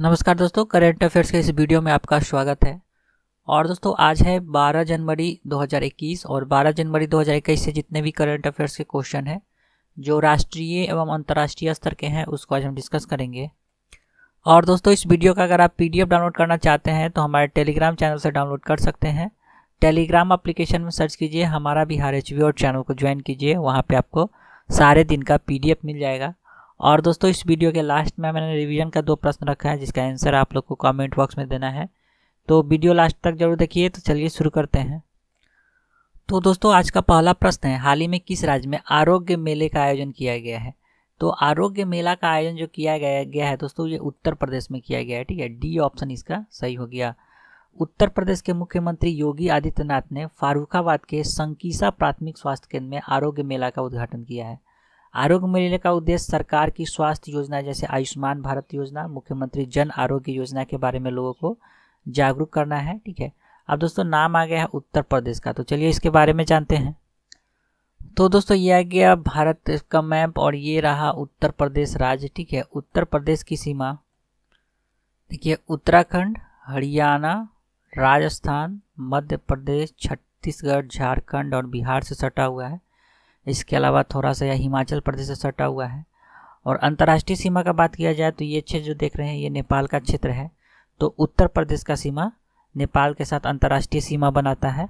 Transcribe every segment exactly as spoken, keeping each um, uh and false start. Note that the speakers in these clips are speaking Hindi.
नमस्कार दोस्तों, करंट अफेयर्स के इस वीडियो में आपका स्वागत है। और दोस्तों आज है बारह जनवरी दो हज़ार इक्कीस और बारह जनवरी दो हज़ार इक्कीस से जितने भी करंट अफेयर्स के क्वेश्चन हैं जो राष्ट्रीय एवं अंतर्राष्ट्रीय स्तर के हैं उसको आज हम डिस्कस करेंगे। और दोस्तों इस वीडियो का अगर आप पीडीएफ डाउनलोड करना चाहते हैं तो हमारे टेलीग्राम चैनल से डाउनलोड कर सकते हैं। टेलीग्राम एप्लीकेशन में सर्च कीजिए हमारा बिहार एच वी और चैनल को ज्वाइन कीजिए, वहाँ पर आपको सारे दिन का पीडीएफ मिल जाएगा। और दोस्तों इस वीडियो के लास्ट में मैंने रिवीजन का दो प्रश्न रखा है जिसका आंसर आप लोग को कमेंट बॉक्स में देना है, तो वीडियो लास्ट तक जरूर देखिए। तो चलिए शुरू करते हैं। तो दोस्तों आज का पहला प्रश्न है, हाल ही में किस राज्य में आरोग्य मेले का आयोजन किया गया है? तो आरोग्य मेला का आयोजन जो किया गया गया है दोस्तों ये उत्तर प्रदेश में किया गया है। ठीक है, डी ऑप्शन इसका सही हो गया। उत्तर प्रदेश के मुख्यमंत्री योगी आदित्यनाथ ने फारुखाबाद के संकीसा प्राथमिक स्वास्थ्य केंद्र में आरोग्य मेला का उद्घाटन किया है। आरोग्य मेले का उद्देश्य सरकार की स्वास्थ्य योजना जैसे आयुष्मान भारत योजना, मुख्यमंत्री जन आरोग्य योजना के बारे में लोगों को जागरूक करना है। ठीक है, अब दोस्तों नाम आ गया है उत्तर प्रदेश का, तो चलिए इसके बारे में जानते हैं। तो दोस्तों ये आ गया भारत का मैप और ये रहा उत्तर प्रदेश राज्य। ठीक है, उत्तर प्रदेश की सीमा देखिए उत्तराखंड, हरियाणा, राजस्थान, मध्य प्रदेश, छत्तीसगढ़, झारखंड और बिहार से सटा हुआ है। इसके अलावा थोड़ा सा यह हिमाचल प्रदेश से सटा हुआ है। और अंतर्राष्ट्रीय सीमा का बात किया जाए तो ये क्षेत्र जो देख रहे हैं ये नेपाल का क्षेत्र है। तो उत्तर प्रदेश का सीमा नेपाल के साथ अंतर्राष्ट्रीय सीमा बनाता है।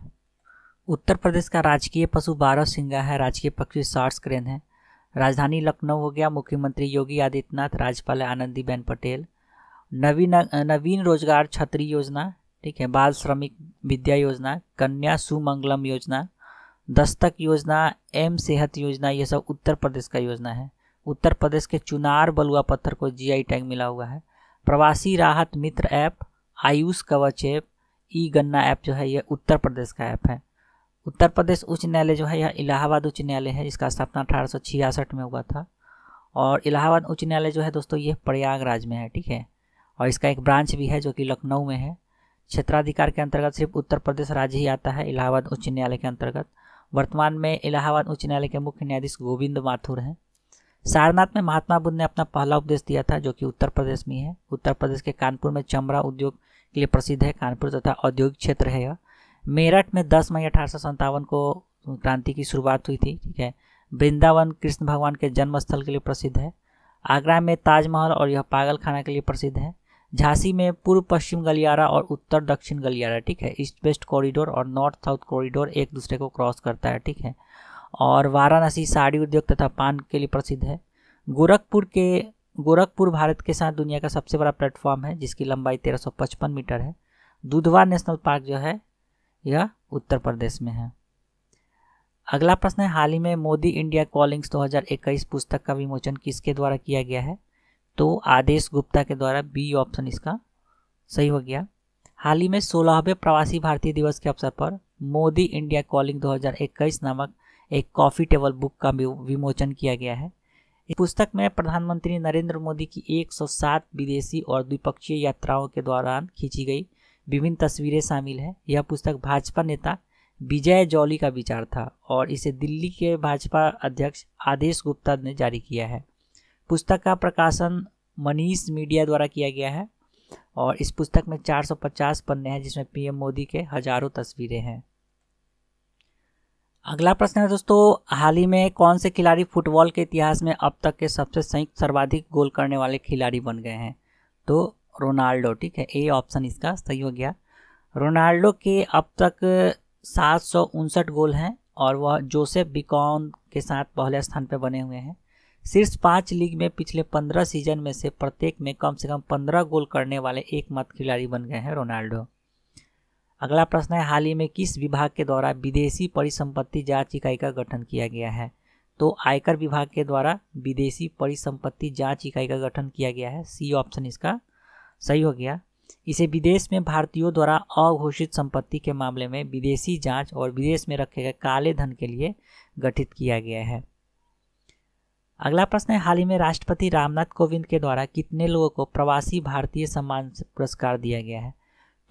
उत्तर प्रदेश का राजकीय पशु बारह सिंगा है, राजकीय पक्षी सार्स क्रेन है। राजधानी लखनऊ हो गया, मुख्यमंत्री योगी आदित्यनाथ, राज्यपाल आनंदीबेन पटेल। नवीन नवीन रोजगार छतरी योजना, ठीक है, बाल श्रमिक विद्या योजना, कन्या सुमंगलम योजना, दस्तक योजना, एम सेहत योजना, ये सब उत्तर प्रदेश का योजना है। उत्तर प्रदेश के चुनार बलुआ पत्थर को जीआई टैग मिला हुआ है। प्रवासी राहत मित्र ऐप, आयुष कवच ऐप, ई गन्ना ऐप जो है ये उत्तर प्रदेश का ऐप है। उत्तर प्रदेश उच्च न्यायालय जो है यह इलाहाबाद उच्च न्यायालय है, इसका स्थापना अठारह सौ छियासठ में हुआ था। और इलाहाबाद उच्च न्यायालय जो है दोस्तों ये प्रयागराज में है। ठीक है, और इसका एक ब्रांच भी है जो कि लखनऊ में है। क्षेत्राधिकार के अंतर्गत सिर्फ उत्तर प्रदेश राज्य ही आता है इलाहाबाद उच्च न्यायालय के अंतर्गत। वर्तमान में इलाहाबाद उच्च न्यायालय के मुख्य न्यायाधीश गोविंद माथुर हैं। सारनाथ में महात्मा बुद्ध ने अपना पहला उपदेश दिया था जो कि उत्तर प्रदेश में है। उत्तर प्रदेश के कानपुर में चमड़ा उद्योग के लिए प्रसिद्ध है, कानपुर तथा औद्योगिक क्षेत्र है यह। मेरठ में दस मई अठारह सौ संतावन को क्रांति की शुरुआत हुई थी। ठीक है, वृंदावन कृष्ण भगवान के जन्म स्थल के लिए प्रसिद्ध है। आगरा में ताजमहल और यह पागल खाना के लिए प्रसिद्ध है। झांसी में पूर्व पश्चिम गलियारा और उत्तर दक्षिण गलियारा, ठीक है, ईस्ट वेस्ट कॉरिडोर और नॉर्थ साउथ कॉरिडोर एक दूसरे को क्रॉस करता है। ठीक है, और वाराणसी साड़ी उद्योग तथा पान के लिए प्रसिद्ध है। गोरखपुर के गोरखपुर भारत के साथ दुनिया का सबसे बड़ा प्लेटफॉर्म है जिसकी लंबाई तेरह सौ पचपन मीटर है। दुधवा नेशनल पार्क जो है यह उत्तर प्रदेश में है। अगला प्रश्न है, हाल ही में मोदी इंडिया कॉलिंग्स दो हज़ार इक्कीस पुस्तक का विमोचन किसके द्वारा किया गया है? तो आदेश गुप्ता के द्वारा, बी ऑप्शन इसका सही हो गया। हाल ही में सोलहवें प्रवासी भारतीय दिवस के अवसर पर मोदी इंडिया कॉलिंग दो हज़ार इक्कीस नामक एक कॉफ़ी टेबल बुक का विमोचन किया गया है। इस पुस्तक में प्रधानमंत्री नरेंद्र मोदी की एक सौ सात विदेशी और द्विपक्षीय यात्राओं के दौरान खींची गई विभिन्न तस्वीरें शामिल हैं। यह पुस्तक भाजपा नेता विजय जौली का विचार था और इसे दिल्ली के भाजपा अध्यक्ष आदेश गुप्ता ने जारी किया है। पुस्तक का प्रकाशन मनीष मीडिया द्वारा किया गया है और इस पुस्तक में चार सौ पचास पन्ने हैं जिसमें पीएम मोदी के हजारों तस्वीरें हैं। अगला प्रश्न है दोस्तों, हाल ही में कौन से खिलाड़ी फुटबॉल के इतिहास में अब तक के सबसे संयुक्त सर्वाधिक गोल करने वाले खिलाड़ी बन गए हैं? तो रोनाल्डो, ठीक है, ए ऑप्शन इसका सही हो गया। रोनाल्डो के अब तक सात सौ उनसठ गोल हैं और वह जोसेफ बिकॉन के साथ पहले स्थान पर बने हुए हैं। शीर्ष पाँच लीग में पिछले पंद्रह सीजन में से प्रत्येक में कम से कम पंद्रह गोल करने वाले एकमात्र खिलाड़ी बन गए हैं रोनाल्डो। अगला प्रश्न है, हाल ही में किस विभाग के द्वारा विदेशी परिसंपत्ति जांच इकाई का गठन किया गया है? तो आयकर विभाग के द्वारा विदेशी परिसंपत्ति जांच इकाई का गठन किया गया है, सी ऑप्शन इसका सही हो गया। इसे विदेश में भारतीयों द्वारा अघोषित संपत्ति के मामले में विदेशी जाँच और विदेश में रखे गए काले धन के लिए गठित किया गया है। अगला प्रश्न है, हाल ही में राष्ट्रपति रामनाथ कोविंद के द्वारा कितने लोगों को प्रवासी भारतीय सम्मान पुरस्कार दिया गया है?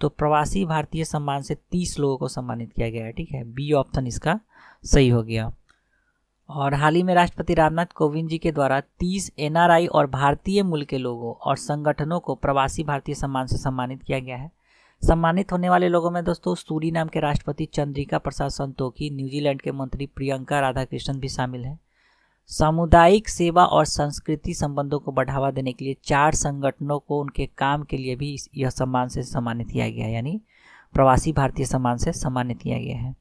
तो प्रवासी भारतीय सम्मान से तीस लोगों को सम्मानित किया गया है। ठीक है, बी ऑप्शन इसका सही हो गया। और हाल ही में राष्ट्रपति रामनाथ कोविंद जी के द्वारा तीस एन आर आई और भारतीय मूल के लोगों और संगठनों को प्रवासी भारतीय सम्मान से सम्मानित किया गया है। सम्मानित होने वाले लोगों में दोस्तों सूरीनाम के राष्ट्रपति चंद्रिका प्रसाद संतोखी, न्यूजीलैंड के मंत्री प्रियंका राधाकृष्णन भी शामिल हैं। सामुदायिक सेवा और संस्कृति संबंधों को बढ़ावा देने के लिए चार संगठनों को उनके काम के लिए भी यह सम्मान से सम्मानित किया गया है, यानी प्रवासी भारतीय सम्मान से सम्मानित किया गया है।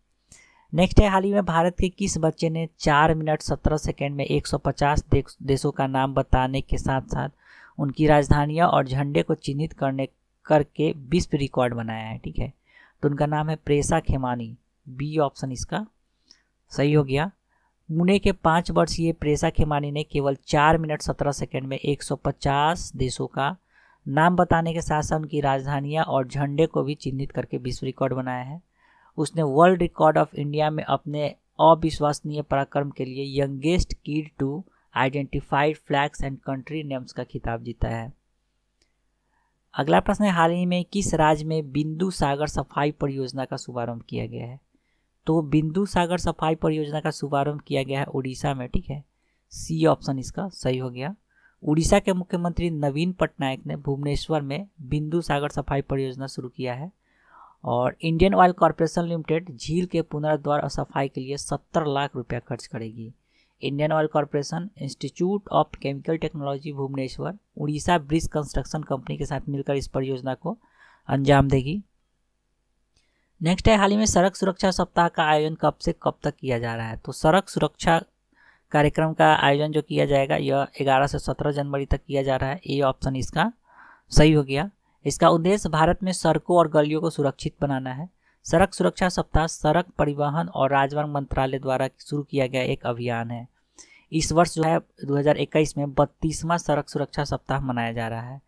नेक्स्ट है, हाल ही में भारत के किस बच्चे ने चार मिनट सत्रह सेकेंड में एक सौ पचास देशों का नाम बताने के साथ साथ उनकी राजधानियां और झंडे को चिन्हित करने करके विश्व रिकॉर्ड बनाया है? ठीक है, तो उनका नाम है प्रिशा खेमानी। बी ऑप्शन इसका सही हो गया। पुणे के पाँच वर्षीय प्रिशा खेमानी ने केवल चार मिनट सत्रह सेकेंड में एक सौ पचास देशों का नाम बताने के साथ साथ उनकी राजधानियाँ और झंडे को भी चिन्हित करके विश्व रिकॉर्ड बनाया है। उसने वर्ल्ड रिकॉर्ड ऑफ इंडिया में अपने अविश्वसनीय पराक्रम के लिए youngest kid to identified flags and country names का खिताब जीता है। अगला प्रश्न है, हाल ही में किस राज्य में बिंदु सागर सफाई परियोजना का शुभारंभ किया गया है? तो बिंदु सागर सफाई परियोजना का शुभारंभ किया गया है उड़ीसा में। ठीक है, सी ऑप्शन इसका सही हो गया। उड़ीसा के मुख्यमंत्री नवीन पटनायक ने भुवनेश्वर में बिंदु सागर सफाई परियोजना शुरू किया है। और इंडियन ऑयल कॉरपोरेशन लिमिटेड झील के पुनरुद्धार और सफाई के लिए सत्तर लाख रुपया खर्च करेगी। Indian Oil Corporation, Institute of Chemical Technology Bhubaneswar, Orissa bridge construction company के साथ मिलकर इस परियोजना को अंजाम देगी। नेक्स्ट है, हाल ही में सड़क सुरक्षा सप्ताह का आयोजन कब से कब तक किया जा रहा है? तो सड़क सुरक्षा कार्यक्रम का आयोजन जो किया जाएगा यह ग्यारह से सत्रह जनवरी तक किया जा रहा है। ए ऑप्शन इसका सही हो गया। इसका उद्देश्य भारत में सड़कों और गलियों को सुरक्षित बनाना है। सड़क सुरक्षा सप्ताह सड़क परिवहन और राजमार्ग मंत्रालय द्वारा शुरू किया गया एक अभियान है। इस वर्ष जो है दो हज़ार इक्कीस में बत्तीसवां सड़क सुरक्षा सप्ताह मनाया जा रहा है।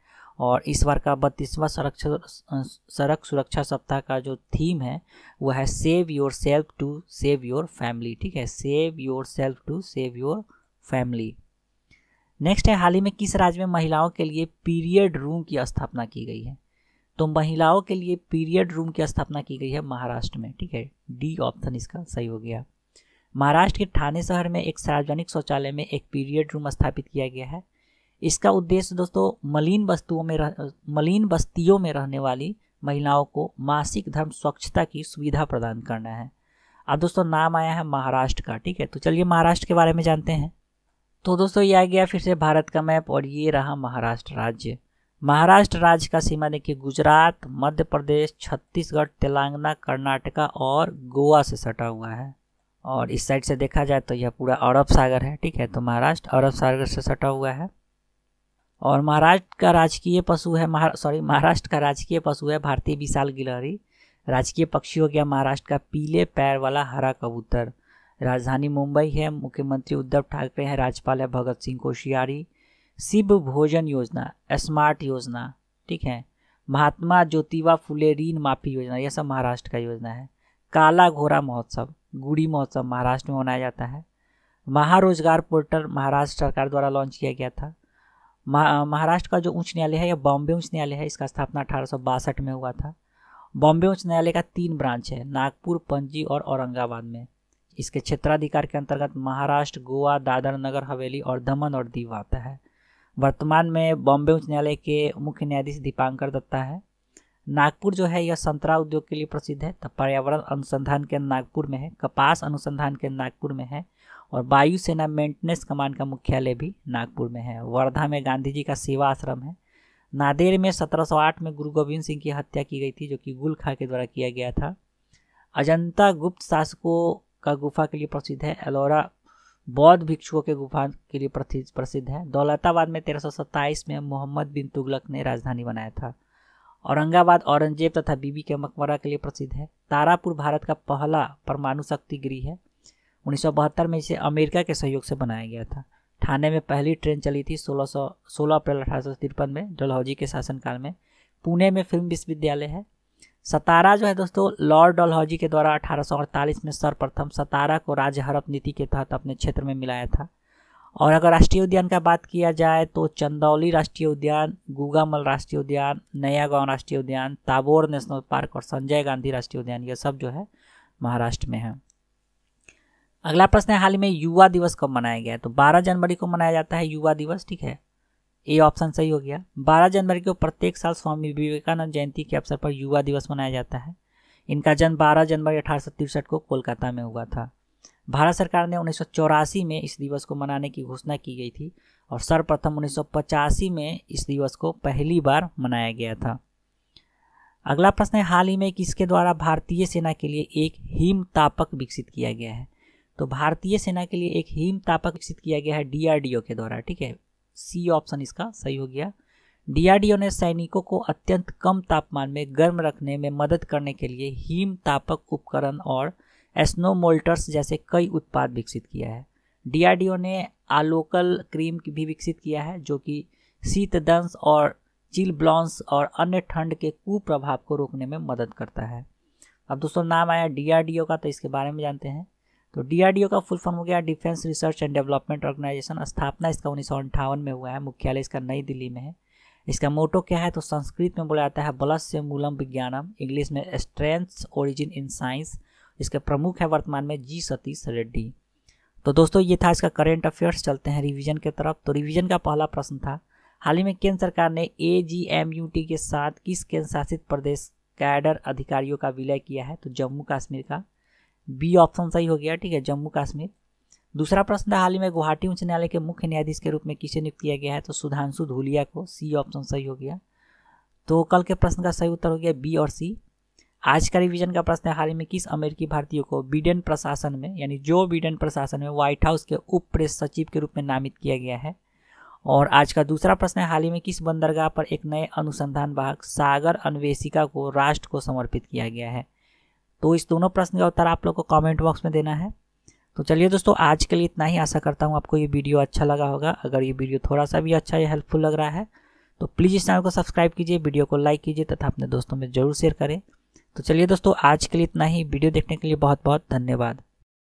और इस बार का बत्तीसवां सड़क सड़क सुरक्षा सप्ताह का जो थीम है वह है save yourself to save your family. ठीक है, save yourself to save your family. Next है, हाल ही में किस राज्य में महिलाओं के लिए पीरियड रूम की स्थापना की गई है? तो महिलाओं के लिए पीरियड रूम की स्थापना की गई है महाराष्ट्र में। ठीक है, डी ऑप्शन इसका सही हो गया। महाराष्ट्र के ठाणे शहर में एक सार्वजनिक शौचालय में एक पीरियड रूम स्थापित किया गया है। इसका उद्देश्य दोस्तों मलिन वस्तुओं में रह, मलिन बस्तियों में रहने वाली महिलाओं को मासिक धर्म स्वच्छता की सुविधा प्रदान करना है। अब दोस्तों नाम आया है महाराष्ट्र का। ठीक है, तो चलिए महाराष्ट्र के बारे में जानते हैं। तो दोस्तों ये आ गया फिर से भारत का मैप और ये रहा महाराष्ट्र राज्य। महाराष्ट्र राज्य का सीमा देखिए गुजरात, मध्य प्रदेश, छत्तीसगढ़, तेलंगाना, कर्नाटका और गोवा से सटा हुआ है। और इस साइड से देखा जाए तो यह पूरा अरब सागर है। ठीक है, तो महाराष्ट्र अरब सागर से सटा हुआ है। और महाराष्ट्र का राजकीय पशु है महा सॉरी महाराष्ट्र का राजकीय पशु है भारतीय विशाल गिलहरी। राजकीय पक्षी हो गया महाराष्ट्र का पीले पैर वाला हरा कबूतर। राजधानी मुंबई है, मुख्यमंत्री उद्धव ठाकरे हैं, राज्यपाल है भगत सिंह कोशियारी। शिव भोजन योजना, स्मार्ट योजना, ठीक है, महात्मा ज्योतिबा फुले ऋण माफी योजना, यह सब महाराष्ट्र का योजना है। काला घोड़ा महोत्सव, गुड़ी महोत्सव महाराष्ट्र में मनाया जाता है। महारोजगार पोर्टल महाराष्ट्र सरकार द्वारा लॉन्च किया गया था। महाराष्ट्र का जो उच्च न्यायालय है यह बॉम्बे उच्च न्यायालय है, इसका स्थापना अठारह सौ बासठ में हुआ था। बॉम्बे उच्च न्यायालय का तीन ब्रांच है, नागपुर, पणजी और औरंगाबाद में। इसके क्षेत्राधिकार के अंतर्गत महाराष्ट्र, गोवा, दादर नगर हवेली और दमन और दीव आता है। वर्तमान में बॉम्बे उच्च न्यायालय के मुख्य न्यायाधीश दीपांकर दत्ता है। नागपुर जो है यह संतरा उद्योग के लिए प्रसिद्ध है, तो पर्यावरण अनुसंधान केंद्र नागपुर में है, कपास अनुसंधान केंद्र नागपुर में है और वायुसेना मेंटेनेंस कमांड का मुख्यालय भी नागपुर में है। वर्धा में गांधी जी का सेवा आश्रम है। नांदेड़ में सत्रह सौ आठ में गुरु गोविंद सिंह की हत्या की गई थी जो कि गुल खां के द्वारा किया गया था। अजंता गुप्त शासकों का गुफा के लिए प्रसिद्ध है। एलोरा बौद्ध भिक्षुओं के गुफा के लिए प्रसिद्ध है। दौलताबाद में तेरह सौ सत्ताईस में मोहम्मद बिन तुगलक ने राजधानी बनाया था। औरंगाबाद औरंगजेब तथा बीबी के मकबरा के लिए प्रसिद्ध है। तारापुर भारत का पहला परमाणु शक्ति गृह है। उन्नीस सौ बहत्तर में इसे अमेरिका के सहयोग से बनाया गया था। ठाणे में पहली ट्रेन चली थी सोलह सौ सोलह अप्रैल अठारह सौ तिरपन में डलहौजी के शासनकाल में। पुणे में फिल्म विश्वविद्यालय है। सतारा जो है दोस्तों लॉर्ड डलहौजी के द्वारा अठारह सौ अड़तालीस में सर्वप्रथम सतारा को राज्य हड़प नीति के तहत अपने क्षेत्र में मिलाया था। और अगर राष्ट्रीय उद्यान का बात किया जाए तो चंदौली राष्ट्रीय उद्यान, गुगामल राष्ट्रीय उद्यान, नयागांव राष्ट्रीय उद्यान, ताबोर नेशनल पार्क और संजय गांधी राष्ट्रीय उद्यान, यह सब जो है महाराष्ट्र में है। अगला प्रश्न है, हाल में युवा दिवस कब मनाया गया? तो बारह जनवरी को मनाया जाता है युवा दिवस। ठीक है, ए ऑप्शन सही हो गया। बारह जनवरी को प्रत्येक साल स्वामी विवेकानंद जयंती के अवसर पर युवा दिवस मनाया जाता है। इनका जन्म बारह जनवरी अठारह सौ तिरसठ को कोलकाता में हुआ था। भारत सरकार ने उन्नीस सौ चौरासी में इस दिवस को मनाने की घोषणा की गई थी और सर्वप्रथम उन्नीस सौ पचासी में इस दिवस को पहली बार मनाया गया था। अगला प्रश्न है, हाल ही में किसके द्वारा भारतीय सेना के लिए एक हिम तापक विकसित किया गया है? तो भारतीय सेना के लिए एक हिम तापक विकसित किया गया है डीआरडीओ के द्वारा। ठीक है, सी ऑप्शन इसका सही हो गया। डीआरडीओ ने सैनिकों को अत्यंत कम तापमान में गर्म रखने में मदद करने के लिए हिम तापक उपकरण और स्नोमोल्टर्स जैसे कई उत्पाद विकसित किया है। डीआरडीओ ने आलोकल क्रीम भी विकसित किया है जो कि शीतदंश और चिल ब्लॉन्स और अन्य ठंड के कुप्रभाव को रोकने में मदद करता है। अब दोस्तों नाम आया डीआरडीओ का, तो इसके बारे में जानते हैं। तो डीआरडीओ का फुल फॉर्म हो गया defence research and development organisation. स्थापना इसका उन्नीस सौ अंठावन में हुआ है। मुख्यालय इसका नई दिल्ली में है। इसका मोटो क्या है? तो संस्कृत में बोला जाता है बलस्य मूलम विज्ञानम, इंग्लिश में स्ट्रेंथ्स ओरिजिन इन साइंस। इसके प्रमुख है वर्तमान में जी सतीश रेड्डी। तो दोस्तों ये था इसका करेंट अफेयर्स। चलते हैं रिवीजन की तरफ। तो रिवीजन का पहला प्रश्न था, हाल ही में केंद्र सरकार ने A G M U T के साथ किस केंद्र शासित प्रदेश कैडर अधिकारियों का विलय किया है? तो जम्मू कश्मीर का। बी ऑप्शन सही हो गया। ठीक है, जम्मू कश्मीर। दूसरा प्रश्न था, हाल ही में गुवाहाटी उच्च न्यायालय के मुख्य न्यायाधीश के रूप में किसे नियुक्त किया गया है? तो सुधांशु धूलिया को। सी ऑप्शन सही हो गया। तो कल के प्रश्न का सही उत्तर हो गया बी और सी। आज का रिवीजन का प्रश्न है, हाल ही में किस अमेरिकी भारतीय को बिडेन प्रशासन में यानी जो बिडेन प्रशासन में व्हाइट हाउस के उप प्रेस सचिव के रूप में नामित किया गया है? और आज का दूसरा प्रश्न है, हाल ही में किस बंदरगाह पर एक नए अनुसंधान वाहक सागर अन्वेषिका को राष्ट्र को समर्पित किया गया है? तो इस दोनों प्रश्न का उत्तर आप लोग को कमेंट बॉक्स में देना है। तो चलिए दोस्तों आज के लिए इतना ही। आशा करता हूँ आपको ये वीडियो अच्छा लगा होगा। अगर ये वीडियो थोड़ा सा भी अच्छा या हेल्पफुल लग रहा है तो प्लीज़ इस चैनल को सब्सक्राइब कीजिए, वीडियो को लाइक कीजिए तथा अपने दोस्तों में जरूर शेयर करें। तो चलिए दोस्तों आज के लिए इतना ही। वीडियो देखने के लिए बहुत बहुत धन्यवाद।